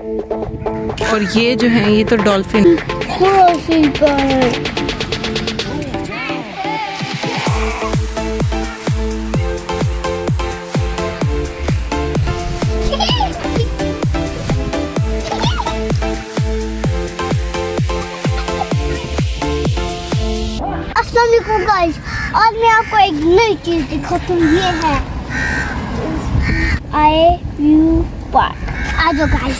और ये जो है ये तो डॉल्फिन है। गाइस आज मैं आपको एक नई चीज दिखाती हूँ, ये है आईव्यू पार्क। आ जाओ guys.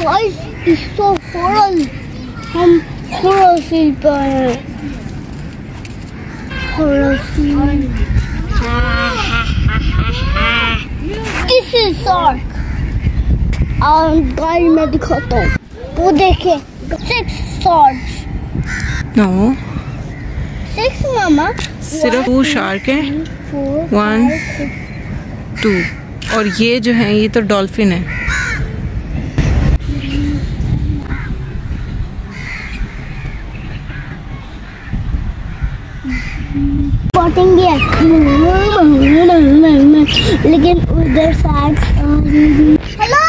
Guys, it's so coral. हम coral seal पर हैं। Coral seal. This is shark. और गाइस मैं दिखाता हूँ। वो देखे 6 sharks. No. 6 मामा। सिर्फ 2 shark हैं। 1, 2. और ये जो है ये तो डॉल्फिन है। लेकिन उधर साइड हेलो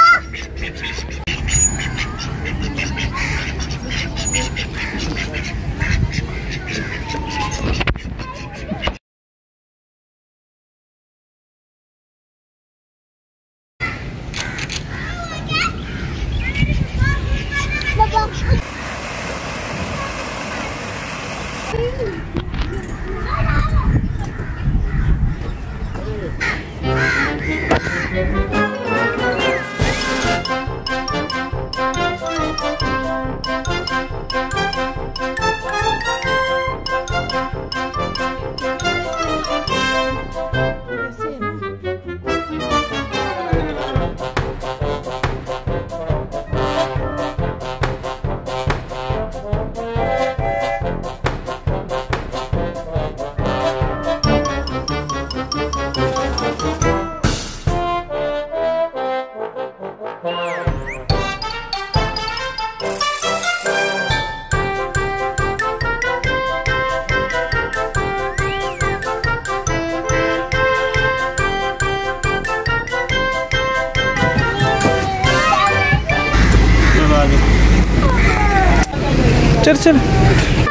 चल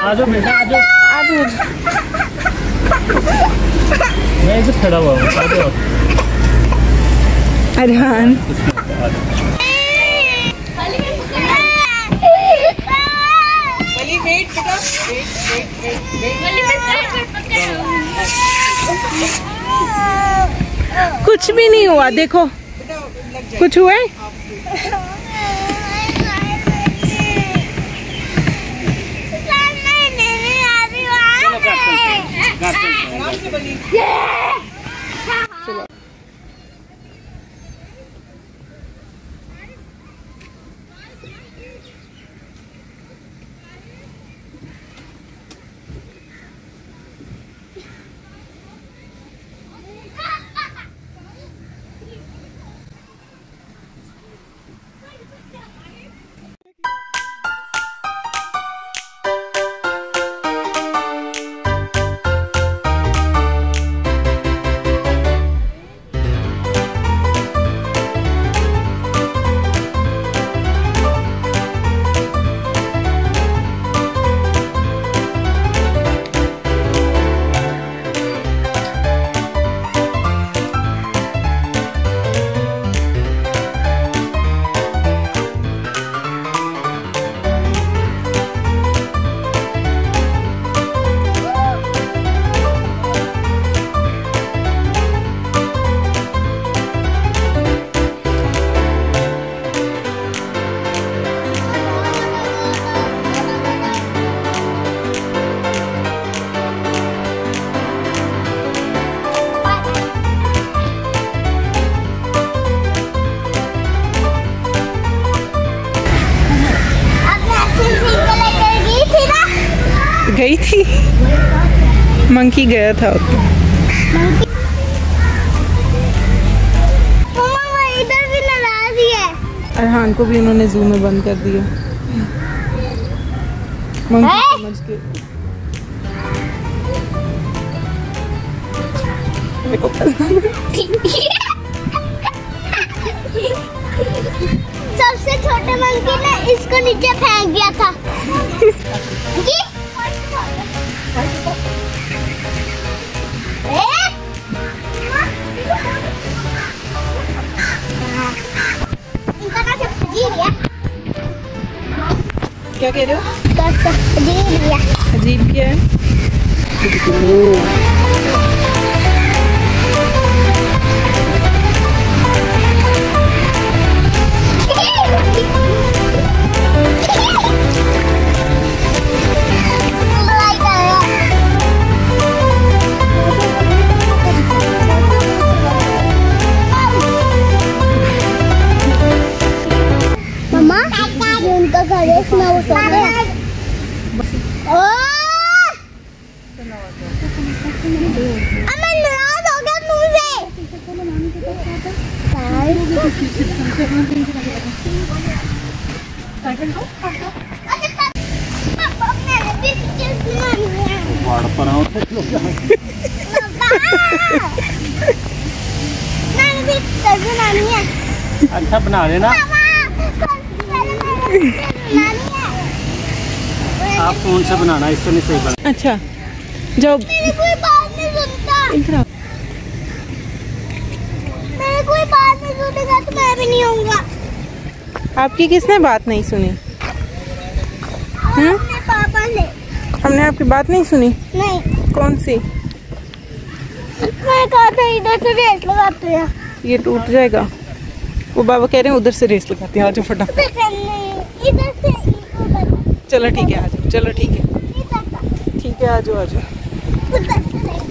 आजो बेटा आजो आजो मैं इधर खड़ा हुआ हूँ। आजो अरहान बली वेट बेटा वेट कुछ भी नहीं हुआ। देखो कुछ हुआ है? चलो Katie. Monkey get out. Monkey. मामा इधर भी नाराज है। अरहान को भी उन्होंने जू में बंद कर दिया। मंकी समझ के। देखो सबसे छोटे मंकी ने इसको नीचे फेंक दिया था। ये क्या कह रहे हो? अजीब क्या है? अच्छा बना लेना आप फोन से बनाना इससे नहीं सही बना। अच्छा जब मेरी कोई बात नहीं सुनता तो मैं भी नहीं होऊंगा। आपकी किसने बात नहीं सुनी? पापा ने। हमने आपकी बात नहीं सुनी? नहीं। कौन सी? मैं कहा था इधर से रेस लगाते हैं। ये टूट जाएगा। वो बाबा कह रहे हैं उधर से रेस लगाते हैं। आज फटाफट इधर से चलो ठीक है आज। चलो ठीक है आ जाओ